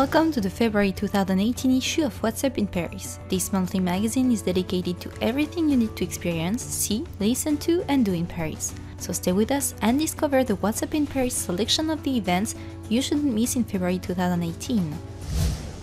Welcome to the February 2018 issue of What's Up in Paris. This monthly magazine is dedicated to everything you need to experience, see, listen to and do in Paris. So stay with us and discover the What's Up in Paris selection of the events you shouldn't miss in February 2018.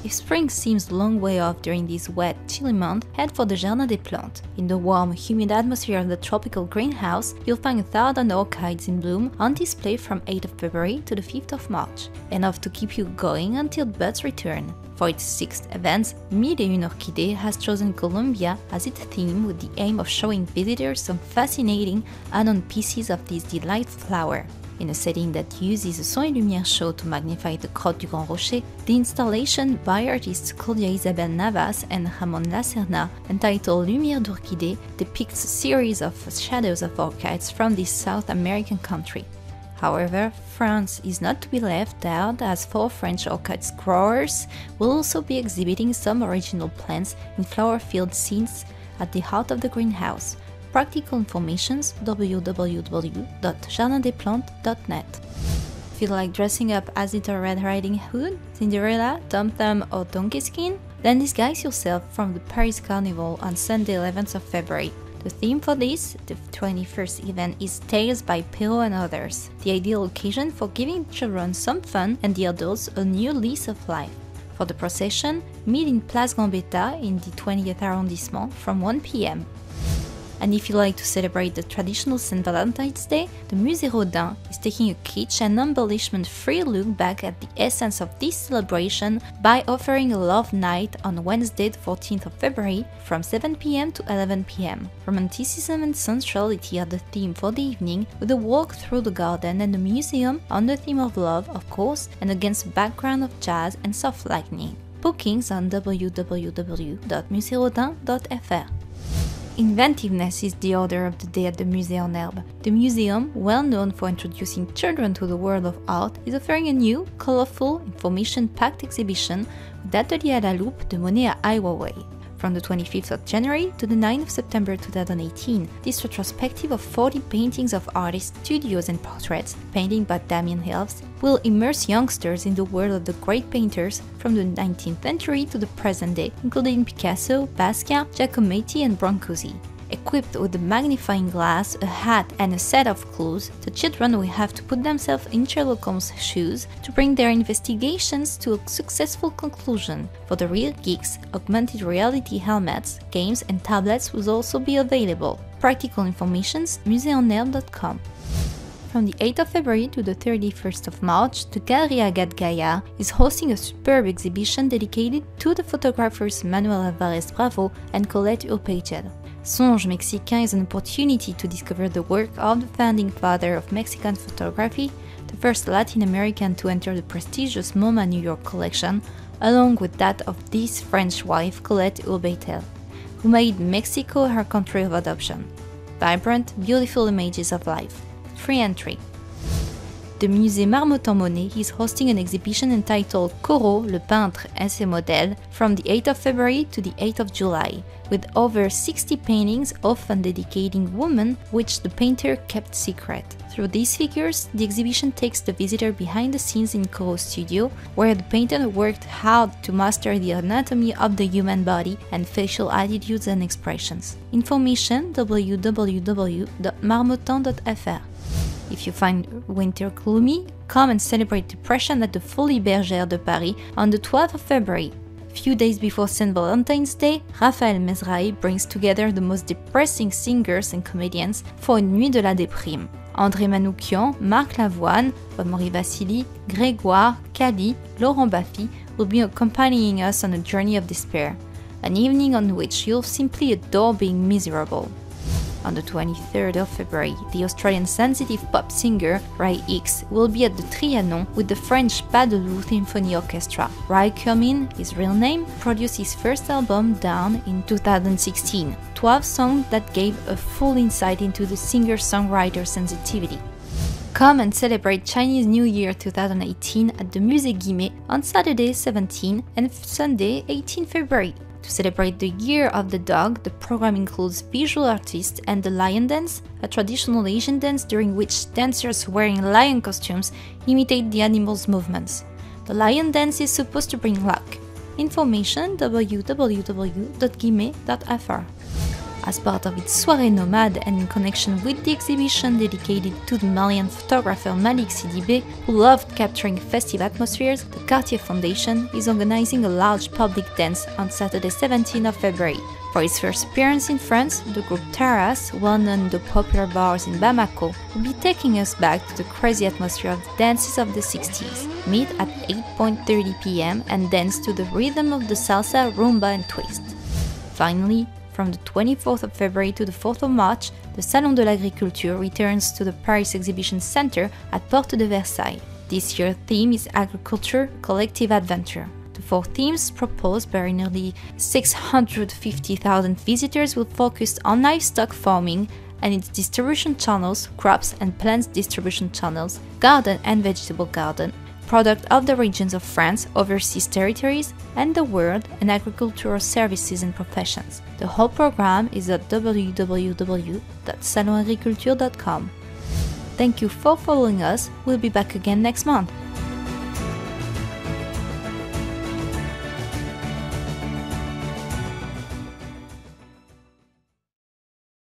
If spring seems a long way off during this wet, chilly month, head for the Jardin des Plantes. In the warm, humid atmosphere of the tropical greenhouse, you'll find 1,000 orchids in bloom on display from 8th of February to the 5th of March, enough to keep you going until buds return. For its sixth event, Mille et une Orchidée has chosen Colombia as its theme with the aim of showing visitors some fascinating unknown pieces of this delightful flower. In a setting that uses a son et lumière show to magnify the grotte du Grand Rocher, the installation by artists Claudia Isabel Navas and Ramon Laserna, entitled Lumière d'Orchidée, depicts a series of shadows of orchids from this South American country. However, France is not to be left out, as four French orchid growers will also be exhibiting some original plants in flower-filled scenes at the heart of the greenhouse. Practical informations www.jardindesplantes.net. Feel like dressing up as Little Red Riding Hood, Cinderella, Tom Thumb or Donkey Skin? Then disguise yourself from the Paris Carnival on Sunday 11th of February. The theme for this, the 21st event, is Tales by Perrault and Others, the ideal occasion for giving children some fun and the adults a new lease of life. For the procession, meet in Place Gambetta in the 20th arrondissement from 1 p.m. And if you like to celebrate the traditional St. Valentine's Day, the Musée Rodin is taking a kitsch and embellishment-free look back at the essence of this celebration by offering a love night on Wednesday the 14th of February from 7 p.m. to 11 p.m. Romanticism and sensuality are the theme for the evening, with a walk through the garden and the museum on the theme of love, of course, and against a background of jazz and soft lightning. Bookings on www.muserodin.fr. Inventiveness is the order of the day at the Musée en Herbe. The museum, well known for introducing children to the world of art, is offering a new, colorful, information-packed exhibition with Atelier à la Loupe de Monet à Ai Weiwei. From the 25th of January to the 9th of September 2018, this retrospective of 40 paintings of artists, studios and portraits, painting by Damien Hirst, will immerse youngsters in the world of the great painters from the 19th century to the present day, including Picasso, Basquiat, Giacometti and Brancusi. Equipped with a magnifying glass, a hat and a set of clues, the children will have to put themselves in Sherlock Holmes' shoes to bring their investigations to a successful conclusion. For the real geeks, augmented reality helmets, games and tablets will also be available. Practical informations, museeonherbe.com. From the 8th of February to the 31st of March, the Galerie Agathe Gaillard is hosting a superb exhibition dedicated to the photographers Manuel Álvarez Bravo and Colette Urbajtel. Songe Mexican is an opportunity to discover the work of the founding father of Mexican photography, the first Latin American to enter the prestigious MoMA New York collection, along with that of his French wife Colette Urbajtel, who made Mexico her country of adoption. Vibrant, beautiful images of life. Free entry. The Musée Marmottan Monet is hosting an exhibition entitled Corot, le peintre et ses modèles from the 8th of February to the 8th of July, with over 60 paintings often dedicating women which the painter kept secret. Through these figures, the exhibition takes the visitor behind the scenes in Corot's studio, where the painter worked hard to master the anatomy of the human body and facial attitudes and expressions. Information www.marmottan.fr. If you find winter gloomy, come and celebrate depression at the Folie Bergère de Paris on the 12th of February. A few days before St. Valentine's Day, Raphael Mesrahi brings together the most depressing singers and comedians for une nuit de la déprime. André Manoukion, Marc Lavoine, Rodemarie Vassili, Grégoire, Cali, Laurent Baffi will be accompanying us on a journey of despair, an evening on which you'll simply adore being miserable. On the 23rd of February, the Australian sensitive pop singer Rai X will be at the Trianon with the French Pas de Loup Symphony Orchestra. Rai Comin, his real name, produced his first album, Down, in 2016, 12 songs that gave a full insight into the singer-songwriter sensitivity. Come and celebrate Chinese New Year 2018 at the Musée Guimet on Saturday 17 and Sunday 18 February. To celebrate the Year of the Dog, the program includes visual artists and the lion dance, a traditional Asian dance during which dancers wearing lion costumes imitate the animal's movements. The lion dance is supposed to bring luck. Information www.guimet.fr. As part of its Soirée Nomade and in connection with the exhibition dedicated to the Malian photographer Malik Sidibé, who loved capturing festive atmospheres, the Cartier Foundation is organizing a large public dance on Saturday 17th of February. For its first appearance in France, the group Taras, well-known in the popular bars in Bamako, will be taking us back to the crazy atmosphere of the dances of the 60s. Meet at 8:30 p.m. and dance to the rhythm of the salsa, rumba and twist. Finally, from the 24th of February to the 4th of March, the Salon de l'Agriculture returns to the Paris Exhibition Center at Porte de Versailles. This year's theme is Agriculture, Collective Adventure. The four themes proposed by nearly 650,000 visitors will focus on livestock farming and its distribution channels, crops and plants distribution channels, garden and vegetable garden, product of the regions of France, overseas territories, and the world, and agricultural services and professions. The whole program is at www.salonagriculture.com. Thank you for following us. We'll be back again next month.